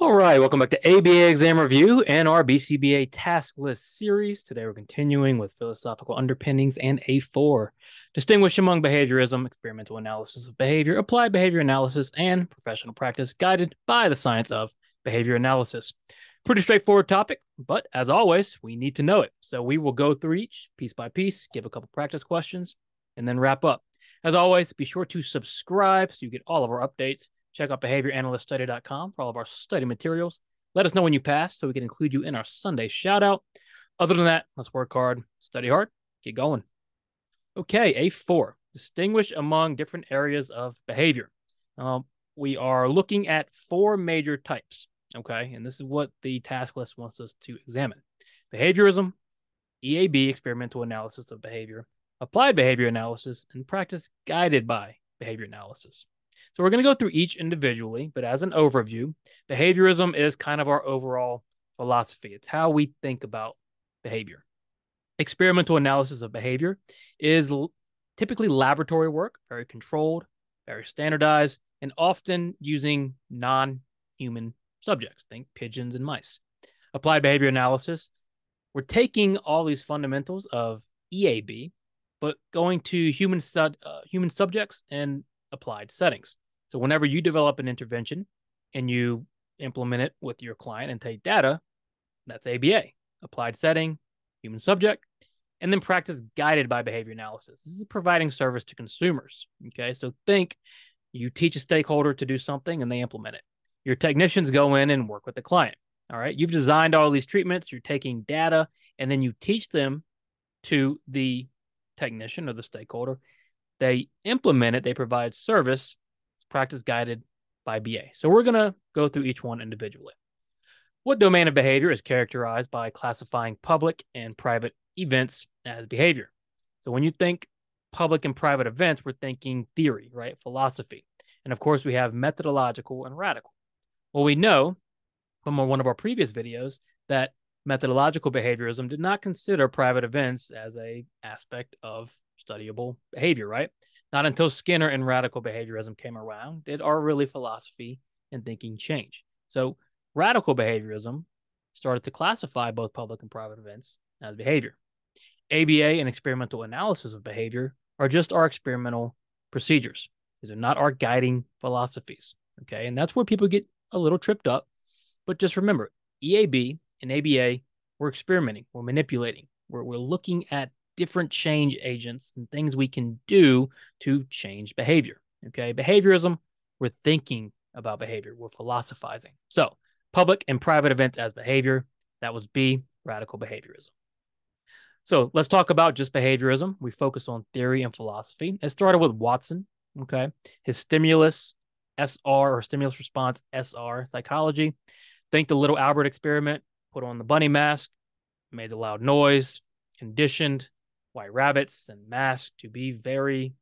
All right, welcome back to ABA Exam Review and our BCBA Task List series. Today we're continuing with Philosophical Underpinnings and A4. Distinguish among behaviorism, experimental analysis of behavior, applied behavior analysis, and professional practice guided by the science of behavior analysis. Pretty straightforward topic, but as always, we need to know it. So we will go through each piece by piece, give a couple practice questions, and then wrap up. As always, be sure to subscribe so you get all of our updates. Check out BehaviorAnalystStudy.com for all of our study materials. Let us know when you pass so we can include you in our Sunday shout-out. Other than that, let's work hard, study hard, get going. Okay, A4, distinguish among different areas of behavior. We are looking at four major types, okay? And this is what the task list wants us to examine. Behaviorism, EAB, experimental analysis of behavior, applied behavior analysis, and practice guided by behavior analysis. So we're going to go through each individually, but as an overview, behaviorism is kind of our overall philosophy. It's how we think about behavior. Experimental analysis of behavior is typically laboratory work, very controlled, very standardized, and often using non-human subjects. Think pigeons and mice. Applied behavior analysis, we're taking all these fundamentals of EAB, but going to human subjects and applied settings. So whenever you develop an intervention and you implement it with your client and take data, that's ABA, applied setting, human subject, and then practice guided by behavior analysis. This is providing service to consumers. Okay, so think you teach a stakeholder to do something and they implement it. Your technicians go in and work with the client. All right, you've designed all these treatments, you're taking data, and then you teach them to the technician or the stakeholder. They implement it, they provide service, practice guided by BA. So we're going to go through each one individually. What domain of behavior is characterized by classifying public and private events as behavior? So when you think public and private events, we're thinking theory, right? Philosophy. And of course, we have methodological and radical. Well, we know from one of our previous videos that methodological behaviorism did not consider private events as an aspect of studyable behavior, right? Not until Skinner and radical behaviorism came around did our really philosophy and thinking change. So radical behaviorism started to classify both public and private events as behavior. ABA and experimental analysis of behavior are just our experimental procedures. These are not our guiding philosophies, okay? And that's where people get a little tripped up. But just remember, EAB in ABA, we're experimenting, we're manipulating, we're looking at different change agents and things we can do to change behavior, okay? Behaviorism, we're thinking about behavior, we're philosophizing. So public and private events as behavior, that was B, radical behaviorism. So let's talk about just behaviorism. We focus on theory and philosophy. It started with Watson, okay? His stimulus, SR, or stimulus response, SR, psychology. Think the little Albert experiment. Put on the bunny mask, made a loud noise, conditioned white rabbits and masks to be very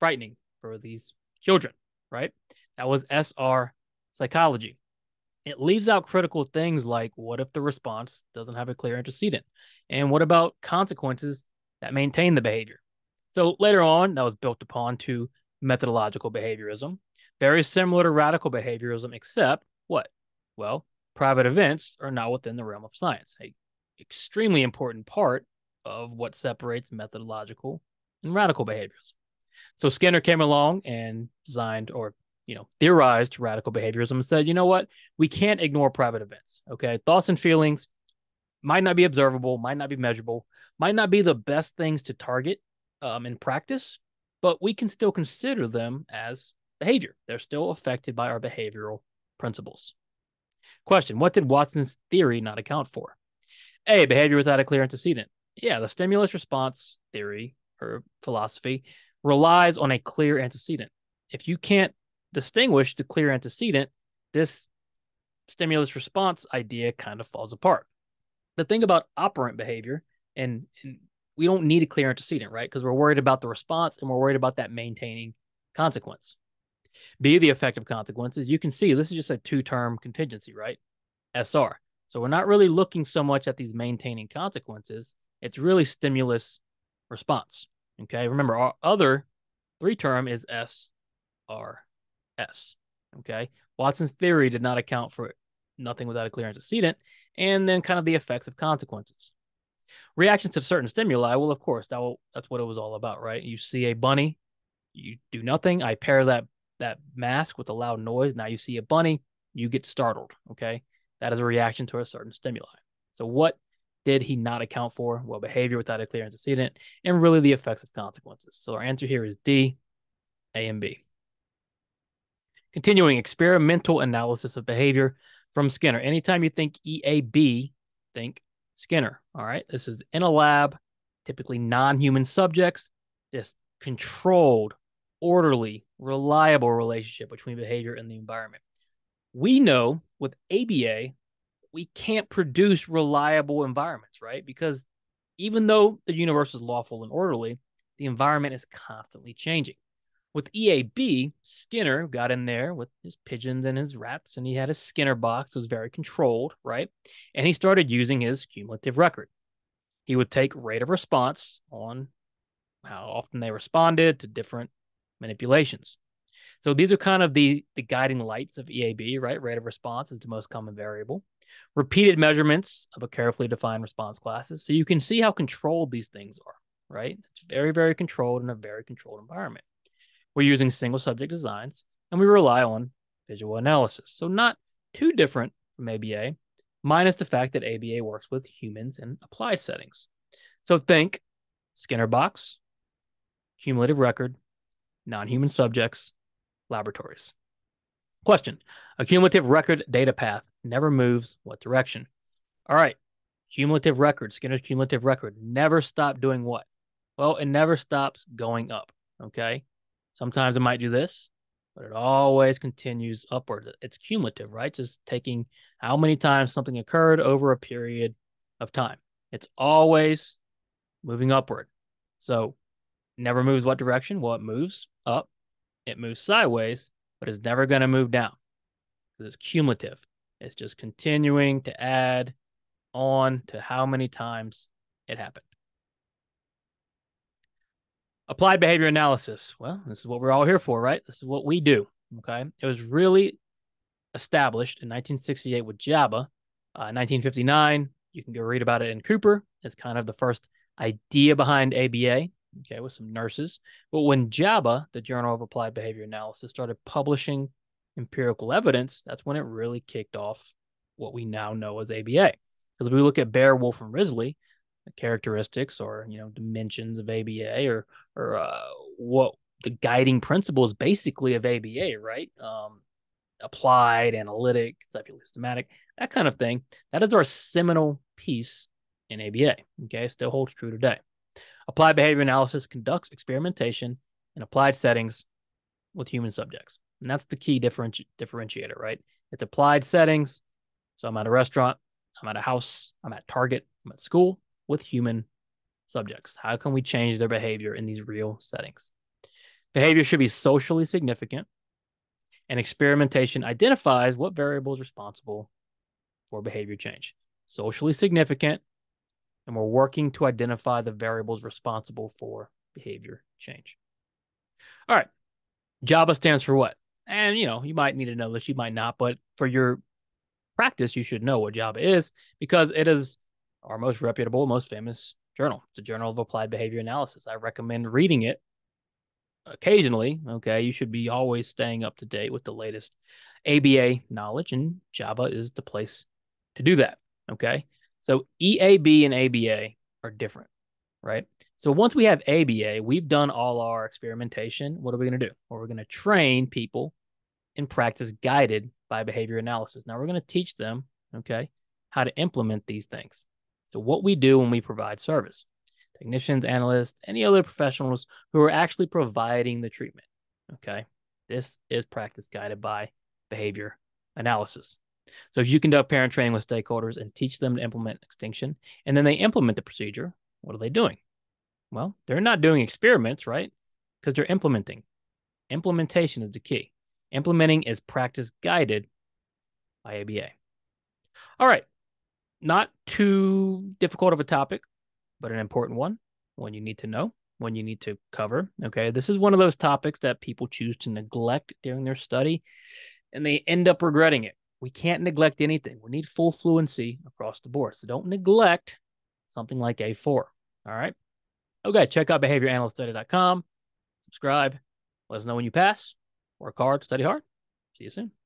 frightening for these children, right? That was SR psychology. It leaves out critical things like what if the response doesn't have a clear antecedent? And what about consequences that maintain the behavior? So later on, that was built upon to methodological behaviorism, very similar to radical behaviorism, except what? Well, private events are not within the realm of science, an extremely important part of what separates methodological and radical behaviorism. So Skinner came along and designed or, theorized radical behaviorism and said, you know what? We can't ignore private events, okay? Thoughts and feelings might not be observable, might not be measurable, might not be the best things to target in practice, but we can still consider them as behavior. They're still affected by our behavioral principles. Question, what did Watson's theory not account for? A, behavior without a clear antecedent. Yeah, the stimulus response theory or philosophy relies on a clear antecedent. If you can't distinguish the clear antecedent, this stimulus response idea kind of falls apart. The thing about operant behavior, and we don't need a clear antecedent, right? Because we're worried about the response and we're worried about that maintaining consequence. B, the effective consequences. You can see this is just a two-term contingency, right? SR. So we're not really looking so much at these maintaining consequences. It's really stimulus response, okay? Remember, our other three-term is SRS, okay? Watson's theory did not account for nothing without a clear antecedent, and then kind of the effects of consequences. Reactions to certain stimuli, well, of course, that's what it was all about, right? You see a bunny, you do nothing. I pair that mask with a loud noise. Now you see a bunny, you get startled, okay? That is a reaction to a certain stimuli. So what did he not account for? Well, behavior without a clear antecedent, and really the effects of consequences. So our answer here is D, A and B. Continuing, experimental analysis of behavior from Skinner. Anytime you think EAB, think Skinner, all right? This is in a lab, typically non-human subjects, this controlled, orderly, reliable relationship between behavior and the environment. We know with ABA, we can't produce reliable environments, right? Because even though the universe is lawful and orderly, the environment is constantly changing. With EAB, Skinner got in there with his pigeons and his rats, and he had a Skinner box that was very controlled, right? And he started using his cumulative record. He would take rate of response on how often they responded to different manipulations. So these are kind of the guiding lights of EAB, right? Rate of response is the most common variable. Repeated measurements of a carefully defined response classes. So you can see how controlled these things are, right? It's very, very controlled in a very controlled environment. We're using single subject designs, and we rely on visual analysis. So not too different from ABA, minus the fact that ABA works with humans in applied settings. So think Skinner box, cumulative record, non-human subjects, laboratories. Question, a cumulative record data path never moves what direction? All right, cumulative record, Skinner's cumulative record, never stopped doing what? Well, it never stops going up, okay? Sometimes it might do this, but it always continues upwards. It's cumulative, right? Just taking how many times something occurred over a period of time. It's always moving upward. So never moves what direction? Well, it moves up. It moves sideways, but it's never going to move down because it's cumulative. It's just continuing to add on to how many times it happened. Applied behavior analysis. Well, this is what we're all here for, right? This is what we do, okay? It was really established in 1968 with JABA. 1959, you can go read about it in Cooper. It's kind of the first idea behind ABA, okay, with some nurses. But when JABA, the Journal of Applied Behavior Analysis, started publishing empirical evidence, that's when it really kicked off what we now know as ABA. Because if we look at Bear, Wolf, and Risley, the characteristics or, you know, dimensions of ABA or what the guiding principles basically of ABA, right? Applied, analytic, conceptual, systematic, that kind of thing. That is our seminal piece in ABA, okay? Still holds true today. Applied behavior analysis conducts experimentation in applied settings with human subjects. And that's the key differentiator, right? It's applied settings. So I'm at a restaurant, I'm at a house, I'm at Target, I'm at school, with human subjects. How can we change their behavior in these real settings? Behavior should be socially significant, and experimentation identifies what variable is responsible for behavior change. Socially significant, and we're working to identify the variables responsible for behavior change. All right, JABA stands for what? And you know, you might need to know this, you might not, but for your practice, you should know what JABA is because it is our most reputable, most famous journal. It's a Journal of Applied Behavior Analysis. I recommend reading it occasionally, okay? You should be always staying up to date with the latest ABA knowledge, and JABA is the place to do that, okay? So EAB and ABA are different, right? So once we have ABA, we've done all our experimentation. What are we going to do? Well, we're going to train people in practice guided by behavior analysis. Now, we're going to teach them, okay, how to implement these things. So what we do when we provide service, technicians, analysts, any other professionals who are actually providing the treatment, okay? This is practice guided by behavior analysis. So if you conduct parent training with stakeholders and teach them to implement extinction, and then they implement the procedure, what are they doing? Well, they're not doing experiments, right? Because they're implementing. Implementation is the key. Implementing is practice guided by ABA. All right. Not too difficult of a topic, but an important one you need to know, one you need to cover, okay? This is one of those topics that people choose to neglect during their study, and they end up regretting it, we can't neglect anything. We need full fluency across the board. So don't neglect something like A4. All right. Okay. Check out BehaviorAnalystStudy.com. Subscribe. Let us know when you pass. Work hard. Study hard. See you soon.